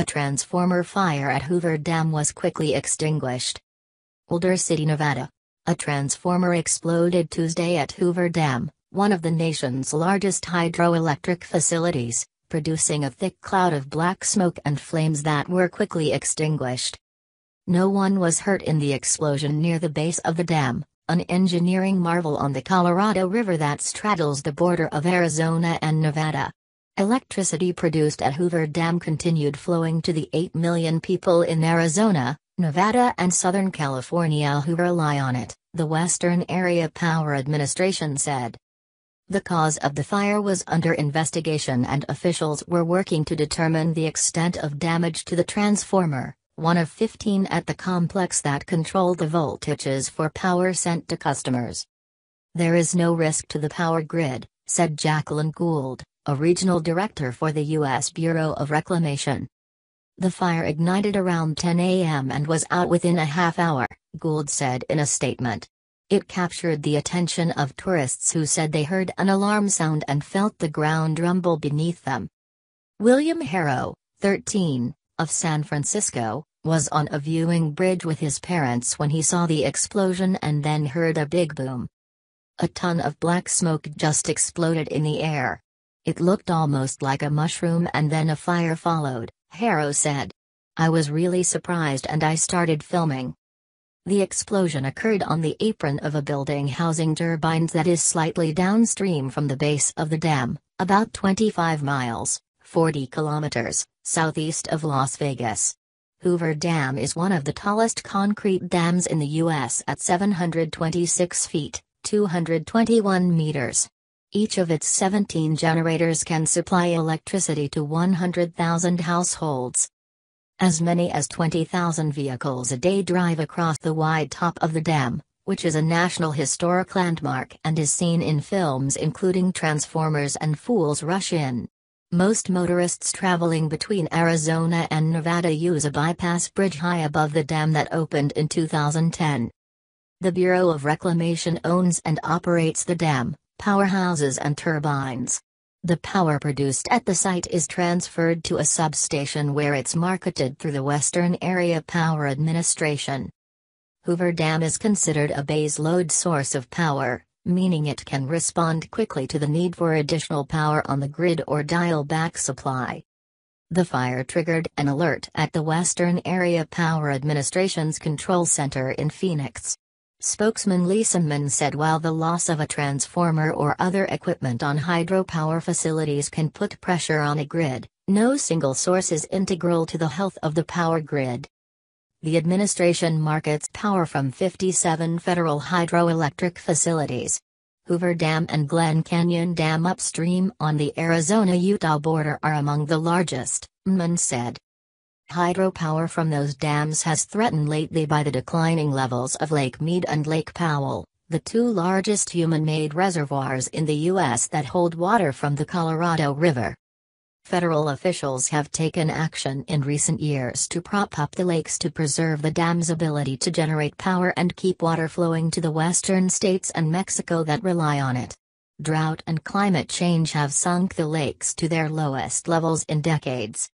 a transformer fire at Hoover Dam was quickly extinguished. Boulder City, Nevada. A transformer exploded Tuesday at Hoover Dam, one of the nation's largest hydroelectric facilities, producing a thick cloud of black smoke and flames that were quickly extinguished. No one was hurt in the explosion near the base of the dam, an engineering marvel on the Colorado River that straddles the border of Arizona and Nevada. Electricity produced at Hoover Dam continued flowing to the 8 million people in Arizona, Nevada and Southern California who rely on it, the Western Area Power Administration said. The cause of the fire was under investigation and officials were working to determine the extent of damage to the transformer, one of 15 at the complex that control the voltages for power sent to customers. "There is no risk to the power grid," said Jacklynn Gould, a regional director for the U.S. Bureau of Reclamation. The fire ignited around 10 a.m. and was out within a half hour, Gould said in a statement. It captured the attention of tourists who said they heard an alarm sound and felt the ground rumble beneath them. William Herro, 13, of San Francisco, was on a viewing bridge with his parents when he saw the explosion and then heard a big boom. A ton of black smoke just exploded in the air. It looked almost like a mushroom and then a fire followed, Herro said. I was really surprised and I started filming. The explosion occurred on the apron of a building housing turbines that is slightly downstream from the base of the dam, about 25 miles, 40 kilometers, southeast of Las Vegas. Hoover Dam is one of the tallest concrete dams in the U.S. at 726 feet, 221 meters. Each of its 17 generators can supply electricity to 100,000 households. As many as 20,000 vehicles a day drive across the wide top of the dam, which is a National Historic Landmark and is seen in films including Transformers and Fools Rush In. Most motorists traveling between Arizona and Nevada use a bypass bridge high above the dam that opened in 2010. The Bureau of Reclamation owns and operates the dam, powerhouses and turbines. The power produced at the site is transferred to a substation where it's marketed through the Western Area Power Administration. Hoover Dam is considered a baseload source of power, meaning it can respond quickly to the need for additional power on the grid or dial back supply. The fire triggered an alert at the Western Area Power Administration's control center in Phoenix. Spokesman Lisa Mann said while the loss of a transformer or other equipment on hydropower facilities can put pressure on a grid, no single source is integral to the health of the power grid. The administration markets power from 57 federal hydroelectric facilities. Hoover Dam and Glen Canyon Dam upstream on the Arizona-Utah border are among the largest, Mann said. Hydropower from those dams has threatened lately by the declining levels of Lake Mead and Lake Powell, the two largest human-made reservoirs in the U.S. that hold water from the Colorado River. Federal officials have taken action in recent years to prop up the lakes to preserve the dam's ability to generate power and keep water flowing to the western states and Mexico that rely on it. Drought and climate change have sunk the lakes to their lowest levels in decades.